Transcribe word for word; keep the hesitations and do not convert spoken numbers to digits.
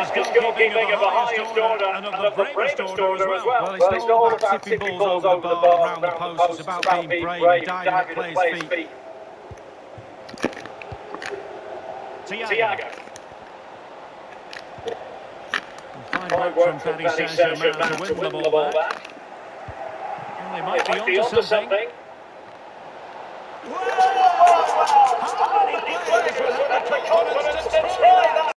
That's good goalkeeping of the highest order and of the bravest order as well. Well, it's not about tipping balls over the bar and round the post, it's about being brave, diving at players' feet. Thiago. Fine work from Paris Saint-Germain to win the ball back. And they might be onto something. Whoa! How many players will have the confidence to try that?